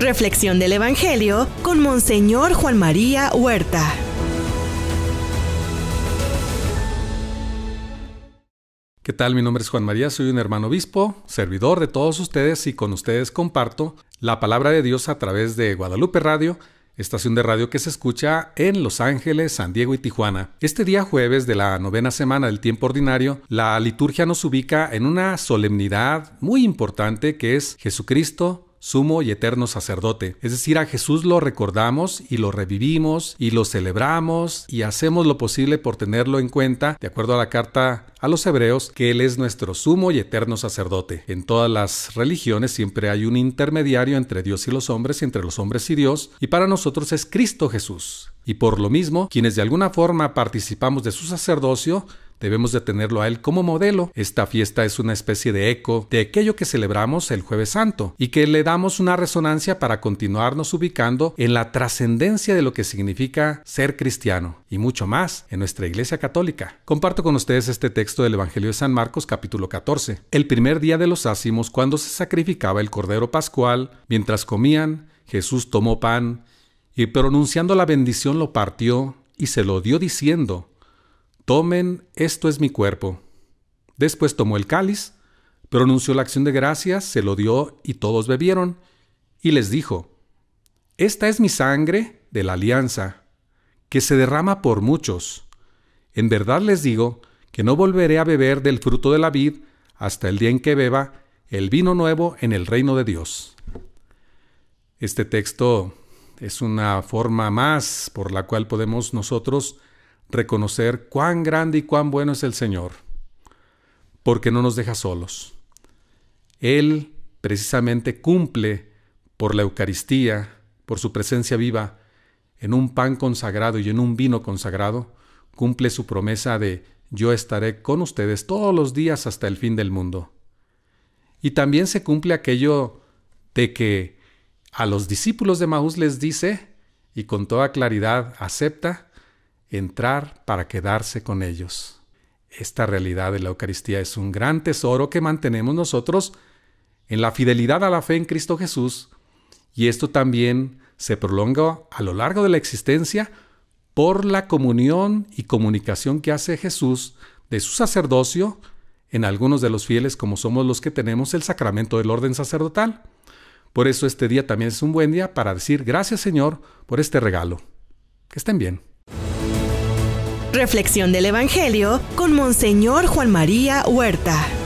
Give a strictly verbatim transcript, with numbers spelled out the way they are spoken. Reflexión del Evangelio con Monseñor Juan María Huerta. ¿Qué tal? Mi nombre es Juan María, soy un hermano obispo, servidor de todos ustedes, y con ustedes comparto la palabra de Dios a través de Guadalupe Radio, estación de radio que se escucha en Los Ángeles, San Diego y Tijuana. Este día jueves de la novena semana del tiempo ordinario, la liturgia nos ubica en una solemnidad muy importante que es Jesucristo, sumo y eterno sacerdote. Es decir, a Jesús lo recordamos y lo revivimos y lo celebramos y hacemos lo posible por tenerlo en cuenta, de acuerdo a la carta a los hebreos, que Él es nuestro sumo y eterno sacerdote. En todas las religiones siempre hay un intermediario entre Dios y los hombres y entre los hombres y Dios, y para nosotros es Cristo Jesús. Y por lo mismo, quienes de alguna forma participamos de su sacerdocio, debemos de tenerlo a Él como modelo. Esta fiesta es una especie de eco de aquello que celebramos el Jueves Santo y que le damos una resonancia para continuarnos ubicando en la trascendencia de lo que significa ser cristiano y mucho más en nuestra Iglesia Católica. Comparto con ustedes este texto del Evangelio de San Marcos, capítulo catorce. El primer día de los ácimos, cuando se sacrificaba el Cordero Pascual, mientras comían, Jesús tomó pan y pronunciando la bendición lo partió y se lo dio diciendo: «Tomen, esto es mi cuerpo». Después tomó el cáliz, pronunció la acción de gracias, se lo dio y todos bebieron, y les dijo: «Esta es mi sangre de la alianza, que se derrama por muchos. En verdad les digo que no volveré a beber del fruto de la vid hasta el día en que beba el vino nuevo en el reino de Dios». Este texto es una forma más por la cual podemos nosotros reconocer cuán grande y cuán bueno es el Señor, porque no nos deja solos. Él precisamente cumple por la Eucaristía, por su presencia viva, en un pan consagrado y en un vino consagrado, cumple su promesa de «yo estaré con ustedes todos los días hasta el fin del mundo». Y también se cumple aquello de que a los discípulos de Maús les dice, y con toda claridad acepta, entrar para quedarse con ellos. Esta realidad de la Eucaristía es un gran tesoro que mantenemos nosotros en la fidelidad a la fe en Cristo Jesús, y esto también se prolonga a lo largo de la existencia por la comunión y comunicación que hace Jesús de su sacerdocio en algunos de los fieles, como somos los que tenemos el sacramento del orden sacerdotal. Por eso este día también es un buen día para decir gracias, Señor, por este regalo. Que estén bien. Reflexión del Evangelio con Monseñor Juan María Huerta.